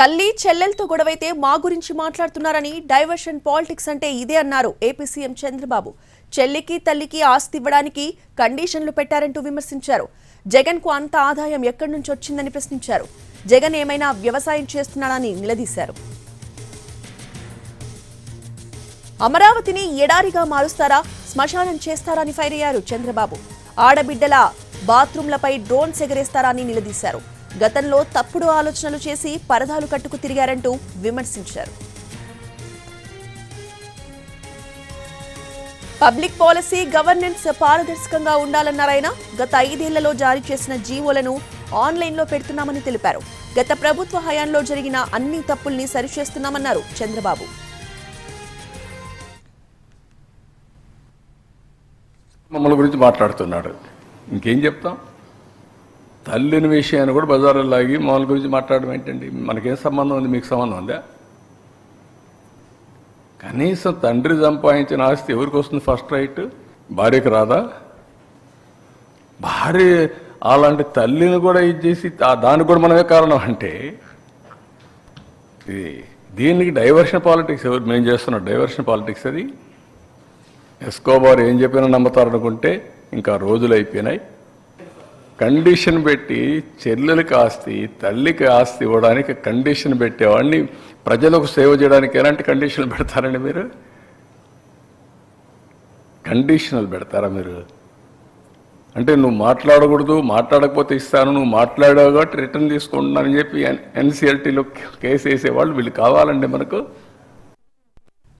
తల్లి చెల్లెలతో గొడవైతే మా గురించి మాట్లాడుతున్నారని డైవర్షన్ పాలిటిక్స్ అంటే ఇదే అన్నారు ఏపీ సీఎం చంద్రబాబు। చెల్లికి తల్లికి ఆస్తి ఇవ్వడానికి కండిషన్లు పెట్టారంటూ విమర్శించారు। జగన్కు అంత ఆదాయం ఎక్కడి నుంచి వచ్చిందని ప్రశ్నించారు। జగన్ ఏమైనా వ్యవసాయం చేస్తున్నారని నిలదీశారు। అమరావతిని ఎడారిగా మారుస్తారా శ్మశానం చేస్తారని ఫైర్ అయ్యారు చంద్రబాబు। ఆడబిడ్డల బాత్రూంలపై డ్రోన్స్ ఎగరేస్తారని నిలదీశారు। గతంలో తప్పుడు ఆలోచనలు చేసి పరదాలు కట్టుకు తిరిగారంటూ విమర్శించారు। పబ్లిక్ పాలసీ గవర్నెన్స్ పారదర్శకంగా ఉండాలన్నారైనా గత 5 ఏళ్లలో జారీ చేసిన జీవోలను ఆన్లైన్లో పెడుతున్నామని తెలిపారు। గత ప్రభుత్వ హయాంలో జరిగిన అన్ని తప్పుల్ని సరిచేస్తున్నామన్నారు చంద్రబాబు। మమ్మల్ని గురించి మాట్లాడుతున్నాడు, ఇంకేం చెప్తాం? తల్లిని విషయాన్ని కూడా బజార్లో లాగి మామూలు గురించి మాట్లాడడం ఏంటండి? మనకేం సంబంధం ఉంది? మీకు సంబంధం ఉందా? కనీసం తండ్రి సంపాదించిన ఆస్తి ఎవరికి వస్తుంది? ఫస్ట్ రైట్ భార్యకు రాదా? భార్య అలాంటి తల్లిని కూడా ఇది చేసి దానికి కూడా మనమే కారణం అంటే ఇది దీనికి డైవర్షన్ పాలిటిక్స్ ఎవరు మేము చేస్తున్నాం? డైవర్షన్ పాలిటిక్స్ అది ఎస్కోబార్ ఏం చెప్పినా నమ్ముతారనుకుంటే ఇంకా రోజులు అయిపోయినాయి। కండిషన్ పెట్టి చెల్లెలకి ఆస్తి తల్లికి ఆస్తి ఇవ్వడానికి కండిషన్ పెట్టేవాడిని ప్రజలకు సేవ చేయడానికి ఎలాంటి కండిషన్లు పెడతారండి మీరు? కండిషన్లు పెడతారా మీరు? అంటే నువ్వు మాట్లాడకూడదు, మాట్లాడకపోతే ఇస్తాను, నువ్వు మాట్లాడావు కాబట్టి రిటర్న్ తీసుకుంటున్నానని చెప్పి ఎన్సీఎల్టీలో కేసు వేసేవాళ్ళు వీళ్ళు కావాలండి మనకు।